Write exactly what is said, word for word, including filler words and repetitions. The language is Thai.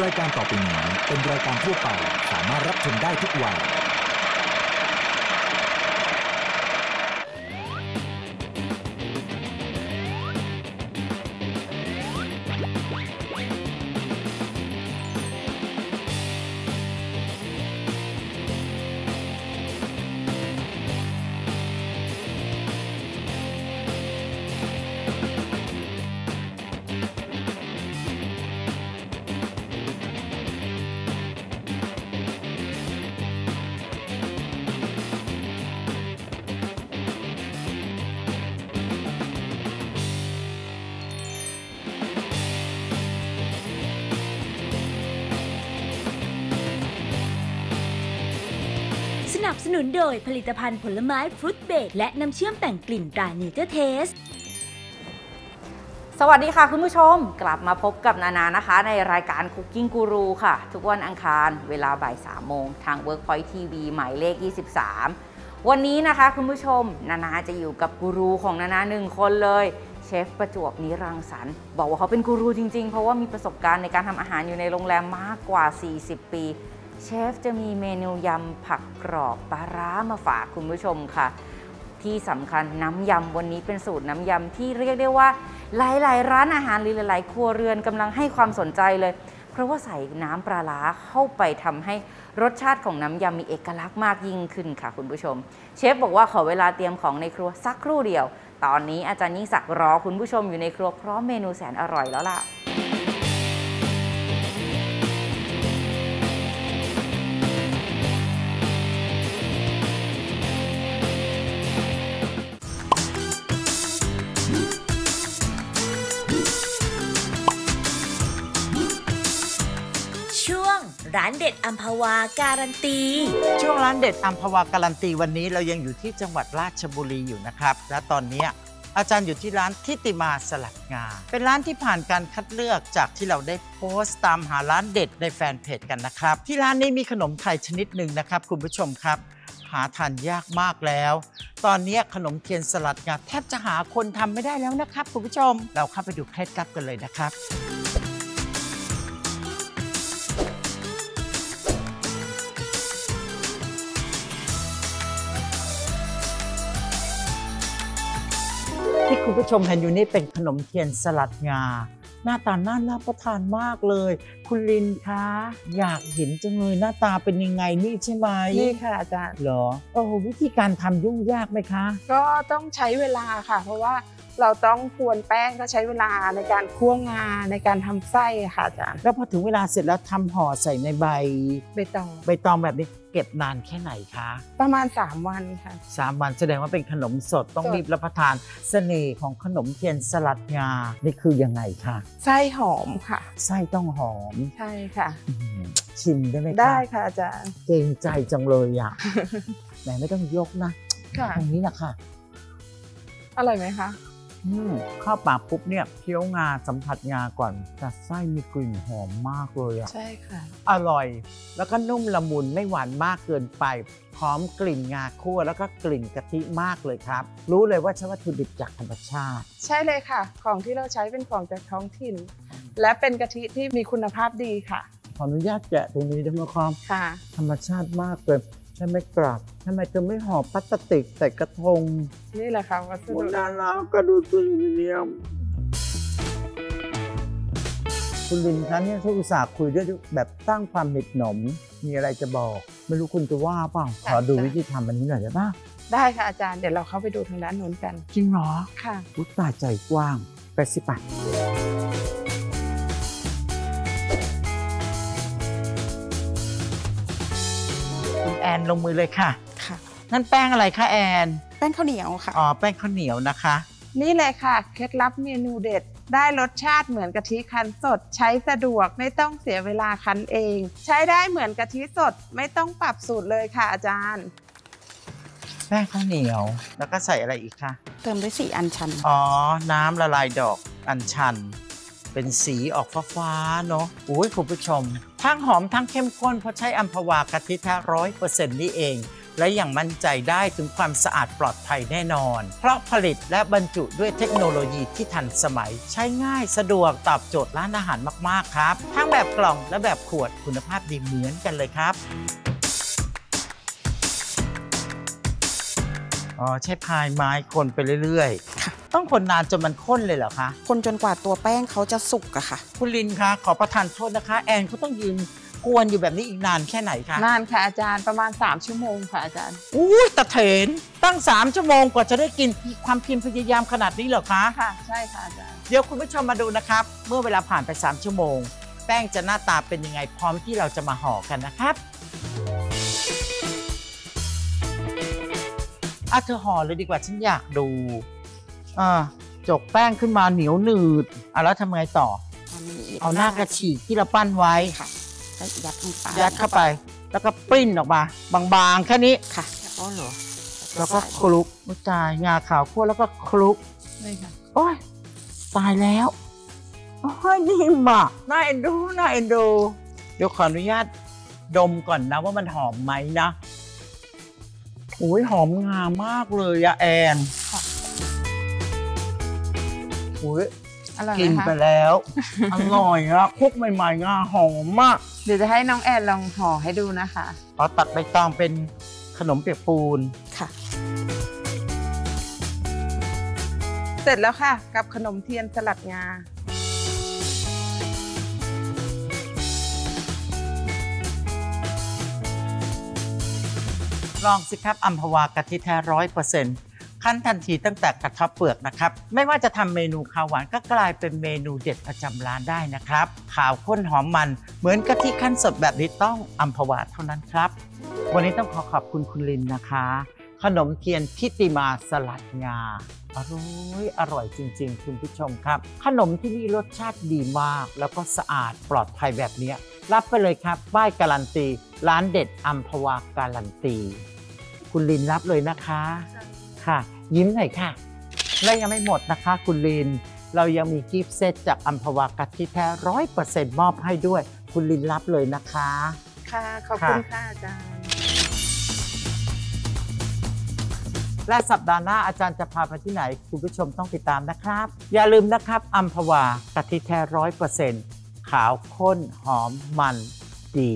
รายการต่อไปนี้เป็นรายการทั่วไปสามารถรับชมได้ทุกวัยสนับสนุนโดยผลิตภัณฑ์ผลไม้ฟรุตเบรคและน้ำเชื่อมแต่งกลิ่นตราเนเจอร์เทสสวัสดีค่ะคุณผู้ชมกลับมาพบกับนานานะคะในรายการ Cooking Guru ค่ะทุกวันอังคารเวลาบ่ายสามโมงทาง Workpoint ที วี หมายเลขยี่สิบสามวันนี้นะคะคุณผู้ชมนานาจะอยู่กับกูรูของนานาหนึ่งคนเลยเชฟประจวบนิรังสรรค์บอกว่าเขาเป็นกูรูจริงๆเพราะว่ามีประสบการณ์ในการทำอาหารอยู่ในโรงแรมมากกว่าสี่สิบปีเชฟจะมีเมนูยำผักกรอบปลาร้ามาฝากคุณผู้ชมค่ะที่สำคัญน้ำยำวันนี้เป็นสูตรน้ำยำที่เรียกได้ว่าหลายๆร้านอาหารหรือหลายๆครัวเรือนกำลังให้ความสนใจเลยเพราะว่าใส่น้ำปลาร้าเข้าไปทำให้รสชาติของน้ำยำมีเอกลักษณ์มากยิ่งขึ้นค่ะคุณผู้ชมเชฟบอกว่าขอเวลาเตรียมของในครัวสักครู่เดียวตอนนี้อาจารย์ยิ่งศักดิ์รอคุณผู้ชมอยู่ในครัวพร้อมเมนูแสนอร่อยแล้วล่ะร้านเด็ดอัมพวาการันตีช่วงร้านเด็ดอัมพวาการันตีวันนี้เรายังอยู่ที่จังหวัดราชบุรีอยู่นะครับและตอนนี้อาจารย์อยู่ที่ร้านทิติมาสลัดงาเป็นร้านที่ผ่านการคัดเลือกจากที่เราได้โพสต์ตามหาร้านเด็ดในแฟนเพจกันนะครับที่ร้านนี้มีขนมไทยชนิดหนึ่งนะครับคุณผู้ชมครับหาทานยากมากแล้วตอนนี้ขนมเทียนสลัดงาแทบจะหาคนทำไม่ได้แล้วนะครับคุณผู้ชมเราเข้าไปดูเคล็ดลับกันเลยนะครับที่คุณผู้ชมเห็นอยู่นี่เป็นขนมเทียนสลัดงาหน้าตาน่ารับประทานมากเลยคุณลินคะอยากเห็นจังเลยหน้าตาเป็นยังไงนี่ใช่ไหมนี่ค่ะอาจารย์เหรอโอ้โหวิธีการทำยุ่งยากไหมคะก็ต้องใช้เวลาค่ะเพราะว่าเราต้องกวนแป้งก็ใช้เวลาในการคั่วงาในการทำไส้ค่ะอาจารย์แล้วพอถึงเวลาเสร็จแล้วทำห่อใส่ในใบใบตองใบตองแบบนี้เก็บนานแค่ไหนคะประมาณสามวันค่ะสามวันแสดงว่าเป็นขนมสดต้องรีบรับประทานเสน่ห์ของขนมเทียนสลัดงานี่คือยังไงคะไส้หอมค่ะไส้ต้องหอมใช่ค่ะชิมได้ไหมคะได้ค่ะอาจารย์เกรงใจจังเลยอ่ะแหมไม่ต้องยกนะตรงนี้แหละค่ะอร่อยไหมคะข้าวปากปุ๊บเนี่ยเคี้ยวงาสัมผัสงาก่อนแต่ไส้มีกลิ่นหอมมากเลยอ่ะใช่ค่ะอร่อยแล้วก็นุ่มละมุนไม่หวานมากเกินไปหอมกลิ่นงาคั่วแล้วก็กลิ่นกะทิมากเลยครับรู้เลยว่าใช้วัตถุดิบจากธรรมชาติใช่เลยค่ะของที่เราใช้เป็นของจากท้องถิ่นและเป็นกะทิที่มีคุณภาพดีค่ะขออนุญาตแกะตรงนี้ด้วยนะครับค่ะธรรมชาติมากเลยใช่ไหมกราบทำไมเธอไม่ห่อพลาสติกใส่กระทงนี่แหละค่ะวัสดุโบราณแล้วก็ดูสวยเยี่ยมคุณลินท่านเนี่ยทุกอุตส่าห์คุยด้วยแบบสร้างความเหน็ดหนมมีอะไรจะบอกไม่รู้คุณจะว่าเปล่าขอดูวิธีทำอันนี้หน่อยได้ป่ะได้ค่ะอาจารย์เดี๋ยวเราเข้าไปดูทางด้านโน้นกันจริงเหรอค่ะอุตส่าห์ใจกว้างไปสิป่ะแอนลงมือเลยค่ะค่ะนั่นแป้งอะไรคะแอนแป้งข้าวเหนียวค่ะอ๋อแป้งข้าวเหนียวนะคะนี่เลยค่ะเคล็ดลับเมนูเด็ดได้รสชาติเหมือนกะทิคั้นสดใช้สะดวกไม่ต้องเสียเวลาคั้นเองใช้ได้เหมือนกะทิสดไม่ต้องปรับสูตรเลยค่ะอาจารย์แป้งข้าวเหนียวแล้วก็ใส่อะไรอีกคะเติมด้วยสีอัญชันอ๋อน้ำละลายดอกอัญชันเป็นสีออกฟ้าๆเนาะอุ้ยคุณผู้ชมทั้งหอมทั้งเข้มข้นเพราะใช้อัมพวากะทิแท้ร้อยเปอร์เซ็นต์นี่เอง และอย่างมั่นใจได้ถึงความสะอาดปลอดภัยแน่นอนเพราะผลิตและบรรจุด้วยเทคโนโลยีที่ทันสมัยใช้ง่ายสะดวกตอบโจทย์ร้านอาหารมากๆครับทั้งแบบกล่องและแบบขวดคุณภาพดีเหมือนกันเลยครับอ๋อใช้พายไม้คนไปเรื่อยๆต้องคนนานจนมันข้นเลยเหรอคะคนจนกว่าตัวแป้งเขาจะสุกอะค่ะคุณลินคะขอประทานโทษนะคะแอนเขาต้องยืนกวนอยู่แบบนี้อีกนานแค่ไหนคะนานค่ะอาจารย์ประมาณสามชั่วโมงค่ะอาจารย์อุ้ยตะเถนตั้งสามชั่วโมงกว่าจะได้กินความเพียรพยายามขนาดนี้เหรอคะค่ะใช่ค่ะอาจารย์เดี๋ยวคุณผู้ชมมาดูนะครับเมื่อเวลาผ่านไปสามชั่วโมงแป้งจะหน้าตาเป็นยังไงพร้อมที่เราจะมาห่อกันนะครับอ่ะเธอห่อเลยดีกว่าฉันอยากดูอ่าจกแป้งขึ้นมาเหนียวหนืดอ่ะแล้วทำไงต่อเอาหน้ากระฉีกที่เราปั้นไว้ค่ะยัดลงไปยัดเข้าไปแล้วก็ปริ้นออกมาบางๆแค่นี้ค่ะอ๋อเหรอแล้วก็คลุกตายงาขาวคั่วแล้วก็คลุกนี่ค่ะโอ้ยตายแล้วโอ้ยนี่หมาน่าเอ็นดูน่าเอ็นดูเดี๋ยวขออนุญาตดมก่อนนะว่ามันหอมไหมนะโอ้ยหอมงามมากเลยอะแอนโอ้ยกินไปแล้วอร่อยนะคุกใหม่ๆงาหอมมากเดี๋ยวจะให้น้องแอนลองห่อให้ดูนะคะเอาตัดใบตองเป็นขนมเปียกปูนค่ะเสร็จแล้วค่ะกับขนมเทียนสลัดงาลองสิครับอัมพวากะทิแท้ร้อยเปอร์เซ็นต์ขั้นทันทีตั้งแต่กระทบเปลือกนะครับไม่ว่าจะทำเมนูข้าวหวานก็กลายเป็นเมนูเด็ดประจำร้านได้นะครับขาวข้นหอมมันเหมือนกะทิขั้นสดแบบนี้ต้องอัมพวาเท่านั้นครับวันนี้ต้องขอขอบคุณคุณลินนะคะขนมเทียนทิติมาสลัดงาอร่อยอร่อยจริงๆคุณผู้ชมครับขนมที่นี่รสชาติดีมากแล้วก็สะอาดปลอดภัยแบบนี้รับไปเลยครับป้ายการันตีร้านเด็ดอัมพวาการันตีคุณลินรับเลยนะคะค่ะยิ้มหน่อยค่ะและยังไม่หมดนะคะคุณลินเรายังมีกิฟต์เซตจากอัมพวากะทิแท้ร้อยเปอร์เซ็นต์มอบให้ด้วยคุณลินรับเลยนะคะค่ะขอบคุณค่ะอาจารย์และสัปดาห์หน้าอาจารย์จะพาไปที่ไหนคุณผู้ชมต้องติดตามนะครับอย่าลืมนะครับอัมพวากะทิแท้ร้อยเปอร์เซ็นต์ขาวข้นหอมมันดี